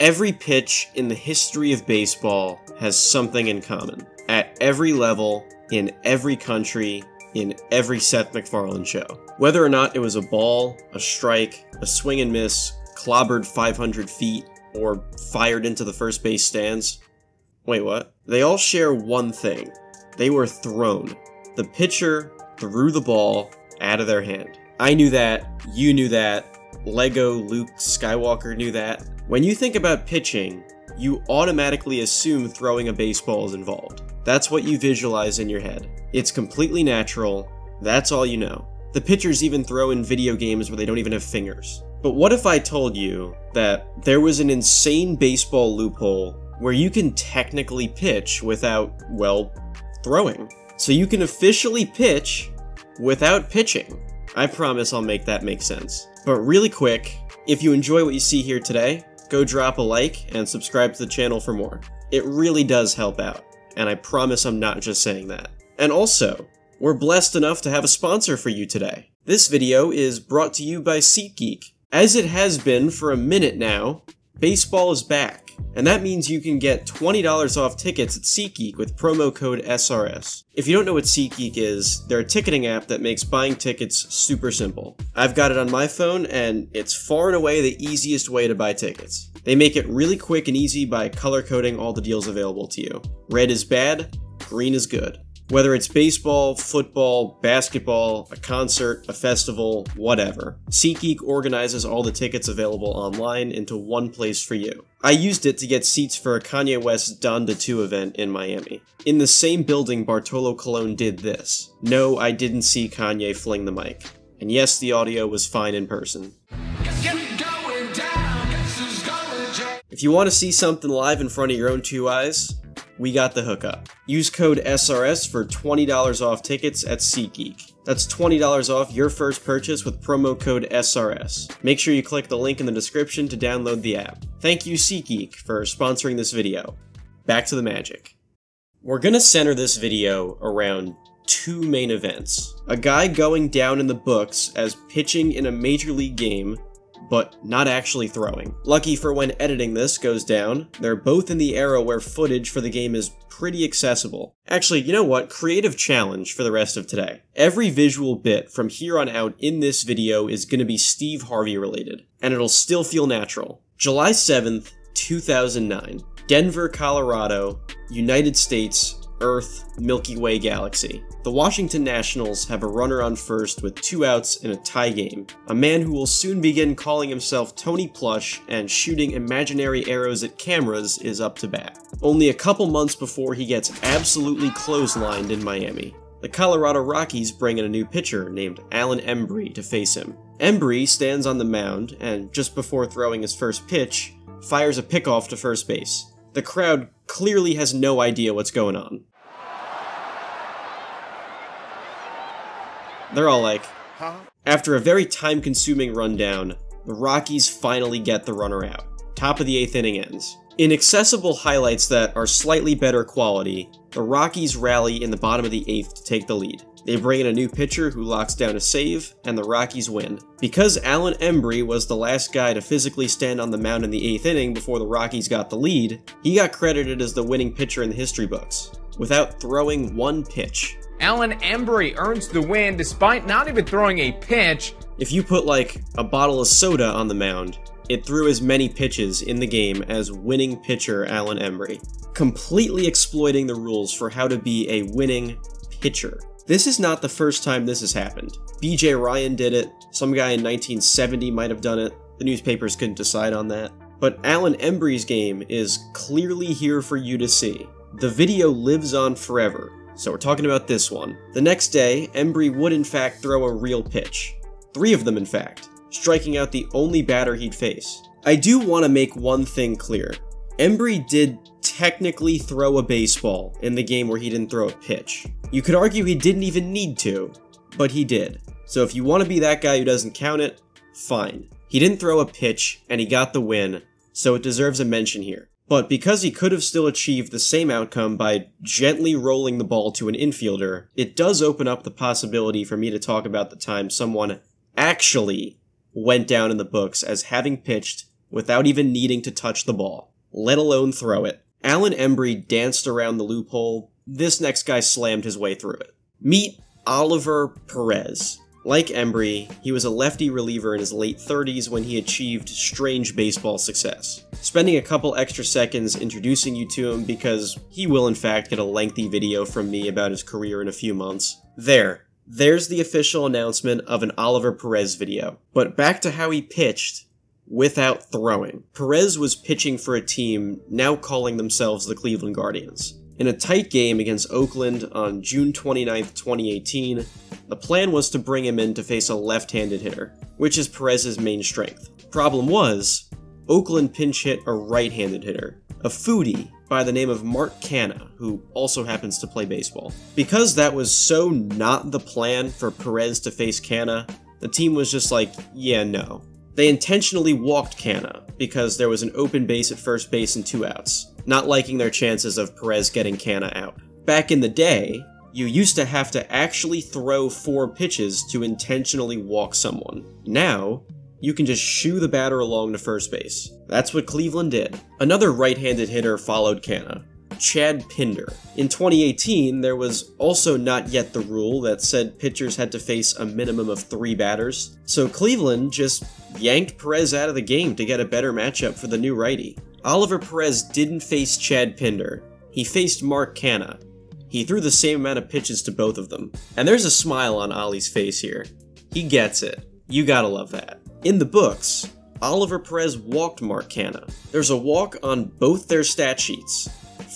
Every pitch in the history of baseball has something in common. At every level, in every country, in every Seth MacFarlane show. Whether or not it was a ball, a strike, a swing and miss, clobbered 500 feet, or fired into the first base stands. Wait, what? They all share one thing. They were thrown. The pitcher threw the ball out of their hand. I knew that. You knew that. Lego Luke Skywalker knew that. When you think about pitching, you automatically assume throwing a baseball is involved. That's what you visualize in your head. It's completely natural. That's all you know. The pitchers even throw in video games where they don't even have fingers. But what if I told you that there was an insane baseball loophole where you can technically pitch without, well, throwing? So you can officially pitch without pitching. I promise I'll make that make sense. But really quick, if you enjoy what you see here today, go drop a like and subscribe to the channel for more. It really does help out, and I promise I'm not just saying that. And also, we're blessed enough to have a sponsor for you today. This video is brought to you by SeatGeek. As it has been for a minute now, baseball is back, and that means you can get $20 off tickets at SeatGeek with promo code SRS. If you don't know what SeatGeek is, they're a ticketing app that makes buying tickets super simple. I've got it on my phone, and it's far and away the easiest way to buy tickets. They make it really quick and easy by color coding all the deals available to you. Red is bad, green is good. Whether it's baseball, football, basketball, a concert, a festival, whatever, SeatGeek organizes all the tickets available online into one place for you. I used it to get seats for a Kanye West Donda 2 event in Miami. In the same building, Bartolo Colon did this. No, I didn't see Kanye fling the mic. And yes, the audio was fine in person. If you want to see something live in front of your own two eyes, we got the hookup. Use code SRS for $20 off tickets at SeatGeek. That's $20 off your first purchase with promo code SRS. Make sure you click the link in the description to download the app. Thank you, SeatGeek, for sponsoring this video. Back to the magic. We're gonna center this video around two main events. A guy going down in the books as pitching in a major league game, but not actually throwing. Lucky for when editing this goes down, they're both in the era where footage for the game is pretty accessible. Actually, you know what? Creative challenge for the rest of today. Every visual bit from here on out in this video is gonna be Steve Harvey related, and it'll still feel natural. July 7th, 2009. Denver, Colorado, United States, Earth, Milky Way galaxy. The Washington Nationals have a runner on first with 2 outs in a tie game. A man who will soon begin calling himself Tony Plush and shooting imaginary arrows at cameras is up to bat. Only a couple months before he gets absolutely clotheslined in Miami. The Colorado Rockies bring in a new pitcher named Alan Embry to face him. Embry stands on the mound and, just before throwing his first pitch, fires a pickoff to first base. The crowd clearly has no idea what's going on. They're all like, huh? After a very time-consuming rundown, the Rockies finally get the runner out. Top of the 8th inning ends. In accessible highlights that are slightly better quality, the Rockies rally in the bottom of the 8th to take the lead. They bring in a new pitcher who locks down a save, and the Rockies win. Because Alan Embry was the last guy to physically stand on the mound in the 8th inning before the Rockies got the lead, he got credited as the winning pitcher in the history books, without throwing one pitch. Alan Embry earns the win despite not even throwing a pitch. If you put, like, a bottle of soda on the mound, it threw as many pitches in the game as winning pitcher Alan Embry, completely exploiting the rules for how to be a winning pitcher. This is not the first time this has happened. BJ Ryan did it, some guy in 1970 might have done it, the newspapers couldn't decide on that. But Alan Embry's game is clearly here for you to see. The video lives on forever, so we're talking about this one. The next day, Embry would in fact throw a real pitch. 3 of them in fact, striking out the only batter he'd face. I do want to make one thing clear. Embry did technically throw a baseball in the game where he didn't throw a pitch. You could argue he didn't even need to, but he did. So if you want to be that guy who doesn't count it, fine. He didn't throw a pitch, and he got the win, so it deserves a mention here. But because he could have still achieved the same outcome by gently rolling the ball to an infielder, it does open up the possibility for me to talk about the time someone actually went down in the books as having pitched without even needing to touch the ball, let alone throw it. Alan Embry danced around the loophole. This next guy slammed his way through it. Meet Oliver Perez. Like Embry, he was a lefty reliever in his late 30s when he achieved strange baseball success. Spending a couple extra seconds introducing you to him because he will in fact get a lengthy video from me about his career in a few months. There's the official announcement of an Oliver Perez video. But back to how he pitched without throwing. Perez was pitching for a team now calling themselves the Cleveland Guardians. In a tight game against Oakland on June 29, 2018, the plan was to bring him in to face a left-handed hitter, which is Perez's main strength. Problem was, Oakland pinch hit a right-handed hitter, a foodie by the name of Mark Canha, who also happens to play baseball. Because that was so not the plan for Perez to face Canha, the team was just like, yeah, no. They intentionally walked Canha because there was an open base at first base and 2 outs, not liking their chances of Perez getting Canha out. Back in the day, you used to have to actually throw 4 pitches to intentionally walk someone. Now, you can just shoo the batter along to first base. That's what Cleveland did. Another right-handed hitter followed Canha, Chad Pinder. In 2018, there was also not yet the rule that said pitchers had to face a minimum of 3 batters, so Cleveland just yanked Perez out of the game to get a better matchup for the new righty. Oliver Perez didn't face Chad Pinder. He faced Mark Canha. He threw the same amount of pitches to both of them. And there's a smile on Ollie's face here. He gets it. You gotta love that. In the books, Oliver Perez walked Mark Canha. There's a walk on both their stat sheets.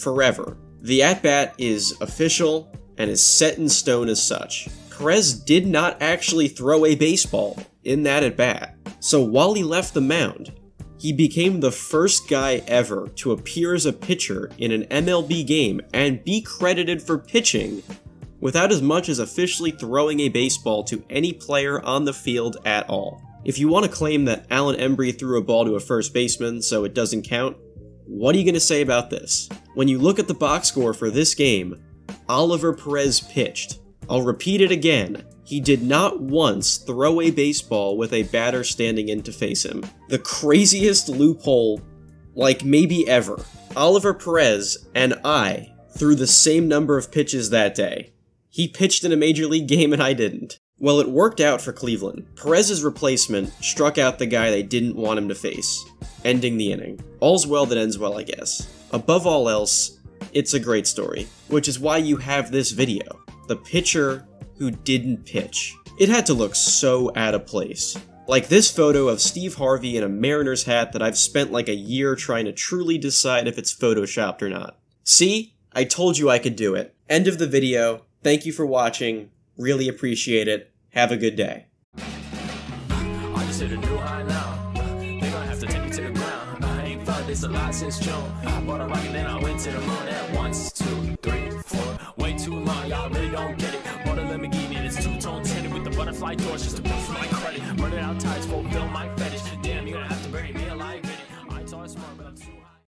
Forever. The at-bat is official and is set in stone as such. Perez did not actually throw a baseball in that at-bat. So while he left the mound, he became the first guy ever to appear as a pitcher in an MLB game and be credited for pitching without as much as officially throwing a baseball to any player on the field at all. If you want to claim that Alan Embry threw a ball to a first baseman so it doesn't count, what are you going to say about this? When you look at the box score for this game, Oliver Perez pitched. I'll repeat it again. He did not once throw a baseball with a batter standing in to face him. The craziest loophole, like maybe ever. Oliver Perez and I threw the same number of pitches that day. He pitched in a major league game and I didn't. Well, it worked out for Cleveland. Perez's replacement struck out the guy they didn't want him to face, ending the inning. All's well that ends well, I guess. Above all else, it's a great story, which is why you have this video. The pitcher who didn't pitch. It had to look so out of place. Like this photo of Steve Harvey in a Mariners hat that I've spent like a year trying to truly decide if it's photoshopped or not. See? I told you I could do it. End of the video. Thank you for watching. Really appreciate it. Have a good day. I just hit a new high now. They gonna have to take me to the ground. I ain't felt this a lot since June. I bought a rocket then I went to the moon at 1, 2, 3, 4. Way too long, y'all really don't get it. Let me give you this two-tone tinted with the butterfly doors just to boost my credit. Murder out ties, fulfill my fetish.